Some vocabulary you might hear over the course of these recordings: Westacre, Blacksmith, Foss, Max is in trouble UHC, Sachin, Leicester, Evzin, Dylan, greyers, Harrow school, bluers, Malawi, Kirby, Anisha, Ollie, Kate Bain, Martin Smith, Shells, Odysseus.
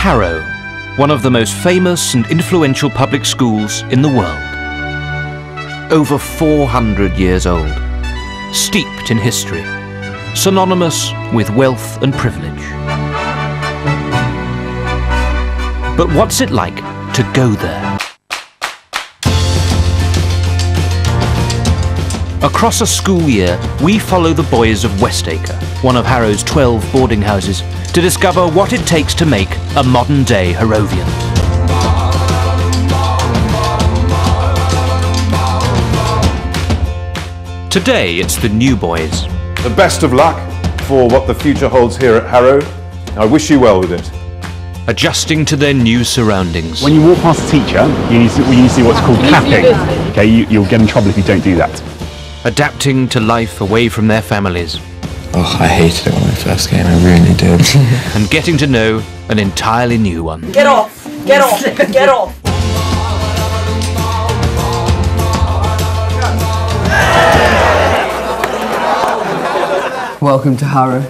Harrow, one of the most famous and influential public schools in the world. Over 400 years old, steeped in history, synonymous with wealth and privilege. But what's it like to go there? Across a school year, we follow the boys of Westacre, one of Harrow's 12 boarding houses, to discover what it takes to make a modern-day Harrovian. Today, it's the new boys. The best of luck for what the future holds here at Harrow. I wish you well with it. Adjusting to their new surroundings. When you walk past a teacher, you need to see what's called clapping. Okay, you'll get in trouble if you don't do that. Adapting to life away from their families. Oh, I hated it on my first game, I really did. And getting to know an entirely new one. Get off! Get off! Get off! Welcome to Harrow.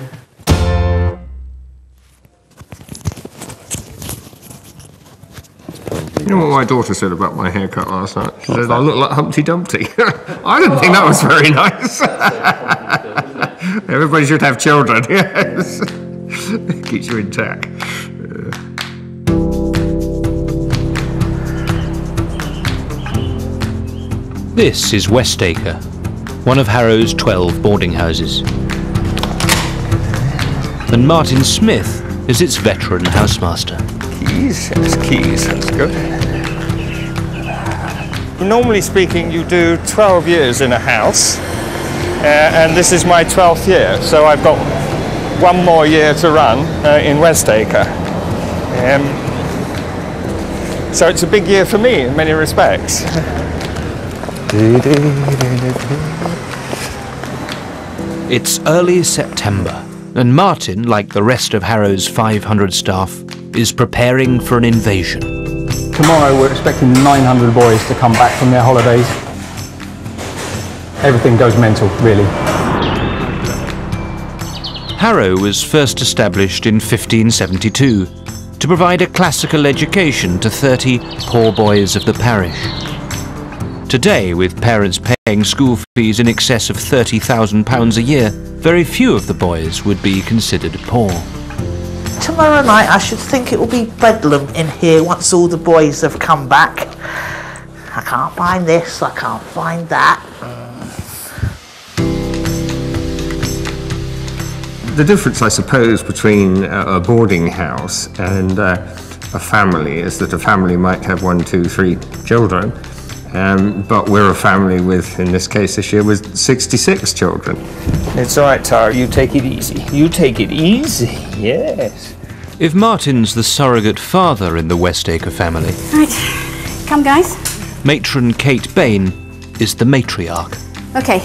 You know what my daughter said about my haircut last night? She said I look like Humpty Dumpty. I didn't think that was very nice. Everybody should have children, yes. Keeps you intact. This is Westacre, one of Harrow's 12 boarding houses. And Martin Smith is its veteran housemaster. Keys, that's good. Normally speaking, you do 12 years in a house. And this is my 12th year, so I've got one more year to run in Westacre. So it's a big year for me in many respects. It's early September, and Martin, like the rest of Harrow's 500 staff, is preparing for an invasion. Tomorrow we're expecting 900 boys to come back from their holidays. Everything goes mental, really. Harrow was first established in 1572 to provide a classical education to 30 poor boys of the parish. Today, with parents paying school fees in excess of £30,000 a year, very few of the boys would be considered poor. Tomorrow night, I should think it will be bedlam in here once all the boys have come back. I can't find this, I can't find that. The difference, I suppose, between a boarding house and a family is that a family might have 1, 2, 3 children, but we're a family with, in this case this year, with 66 children. It's all right, Tara, you take it easy. You take it easy, yes. If Martin's the surrogate father in the Westacre family... Right, come guys. Matron Kate Bain is the matriarch. Okay.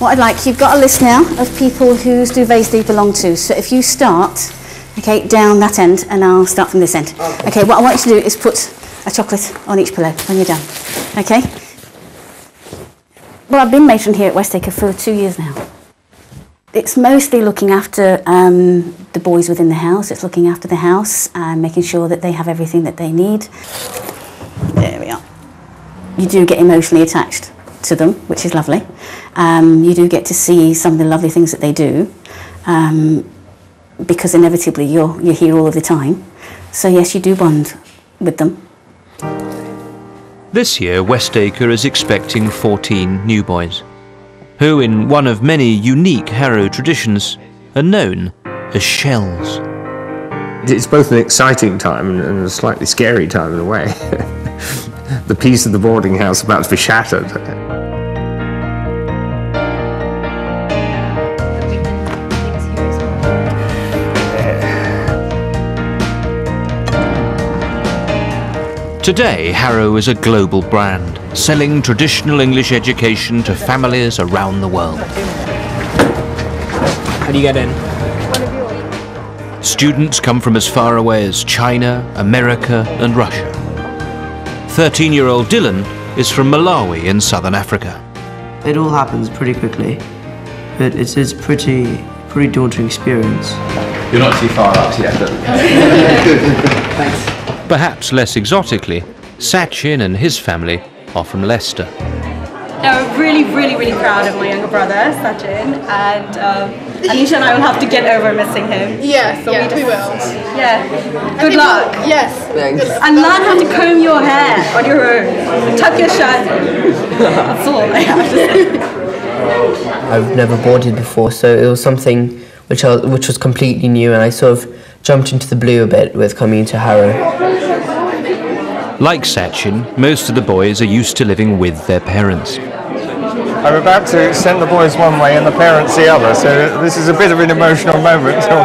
What I'd like, you've got a list now of people whose duvets they belong to. So if you start, okay, down that end, and I'll start from this end. Okay, what I want you to do is put a chocolate on each pillow when you're done, okay? Well, I've been matron here at Westacre for 2 years now. It's mostly looking after the boys within the house. It's looking after the house and making sure that they have everything that they need. There we are. You do get emotionally attached to them, which is lovely. You do get to see some of the lovely things that they do, because inevitably you're here all of the time. So yes, you do bond with them. This year, Westacre is expecting 14 new boys, who in one of many unique Harrow traditions are known as Shells. It's both an exciting time and a slightly scary time in a way. The peace of the boarding house about to be shattered. Today, Harrow is a global brand, selling traditional English education to families around the world. How do you get in? Students come from as far away as China, America, and Russia. 13-year-old Dylan is from Malawi in southern Africa. It all happens pretty quickly, but it's a pretty daunting experience. You're not too far up, so you have to. Thanks. Perhaps less exotically, Sachin and his family are from Leicester. I'm really proud of my younger brother, Sachin, and Anisha and I will have to get over missing him. Yes, so yeah, we will. Yeah. Good luck. Yes. Thanks. And learn how to comb your hair on your own. Tuck your shirt in. That's all I have to say. I've never boarded before, so it was something which was completely new, and I sort of jumped into the blue a bit with coming to Harrow. Like Sachin, most of the boys are used to living with their parents. I'm about to send the boys one way and the parents the other, so this is a bit of an emotional moment. So. All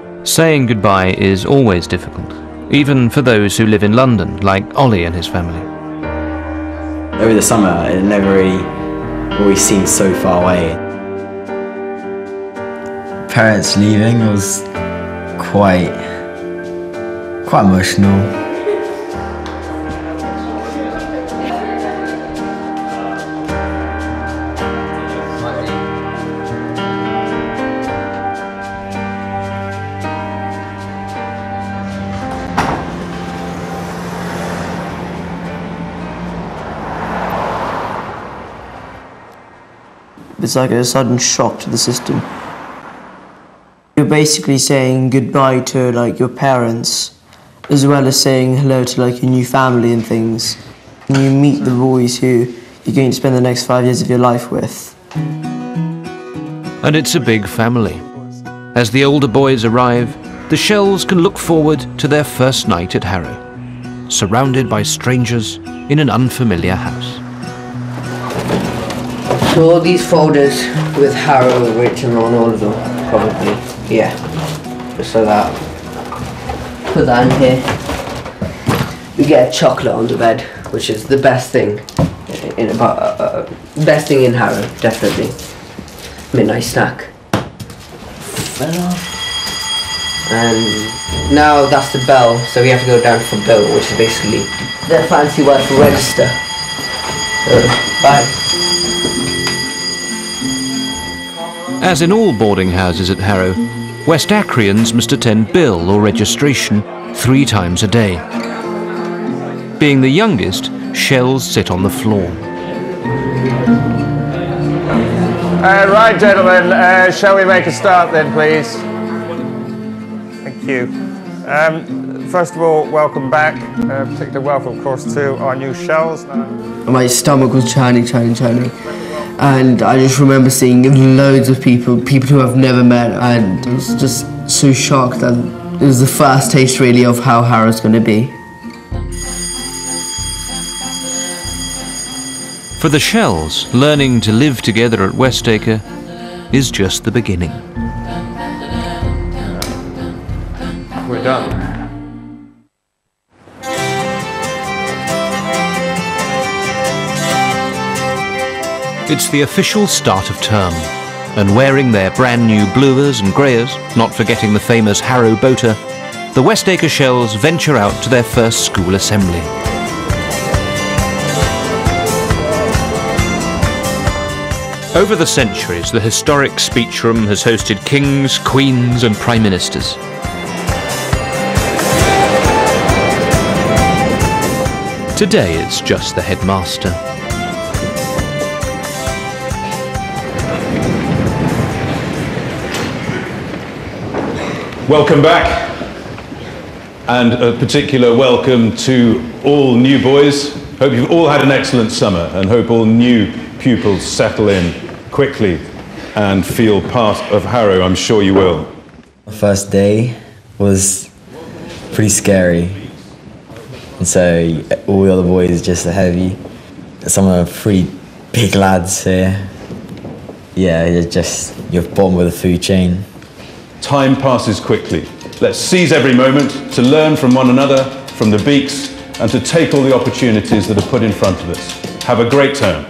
right. Saying goodbye is always difficult, even for those who live in London, like Ollie and his family. Over the summer, it never really always seemed so far away. Parents leaving was quite emotional. It's like a sudden shock to the system. You're basically saying goodbye to like your parents, as well as saying hello to like your new family and things. And you meet the boys who you're going to spend the next 5 years of your life with. And it's a big family. As the older boys arrive, the Shells can look forward to their first night at Harrow, surrounded by strangers in an unfamiliar house. So all these folders with Harrow and written on all of them, probably, yeah. So that, put that in here. We get a chocolate on the bed, which is the best thing in best thing in Harrow, definitely. Midnight snack. And now that's the bell, so we have to go down for bill, which is basically the fancy word for register. So, bye. As in all boarding houses at Harrow, Westacreans must attend bill or registration 3 times a day. Being the youngest, Shells sit on the floor. Right, gentlemen, shall we make a start then, please? Thank you. First of all, welcome back. Particular welcome, of course, to our new Shells. My stomach was churning. And I just remember seeing loads of people who I've never met, and I was just so shocked that it was the first taste really of how Harrow's going to be. For the Shells, learning to live together at Westacre is just the beginning. We're done. It's the official start of term, and wearing their brand new bluers and greyers, not forgetting the famous Harrow boater, the Westacre Shells venture out to their first school assembly. Over the centuries, the historic speech room has hosted kings, queens and prime ministers. Today it's just the headmaster. Welcome back, and a particular welcome to all new boys. Hope you've all had an excellent summer, and hope all new pupils settle in quickly and feel part of Harrow. I'm sure you will. The first day was pretty scary, and so all the other boys just ahead of you. Some are pretty big lads here. Yeah, you're bottom of the food chain. Time passes quickly. Let's seize every moment to learn from one another, from the beaks, and to take all the opportunities that are put in front of us. Have a great term.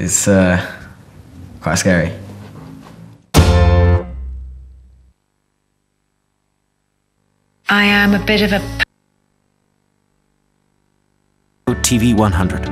It's quite scary. I am a bit of a... TV 100.